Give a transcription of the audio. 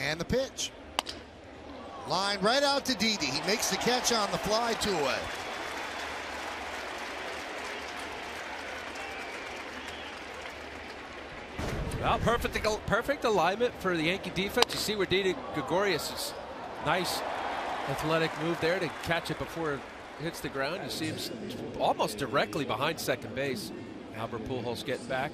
And the pitch. Line right out to Didi. He makes the catch on the fly, 2-away. Well, perfect alignment for the Yankee defense. You see where Didi Gregorius is. Nice athletic move there to catch it before it hits the ground. You see him almost directly behind second base. Albert Pujols getting back.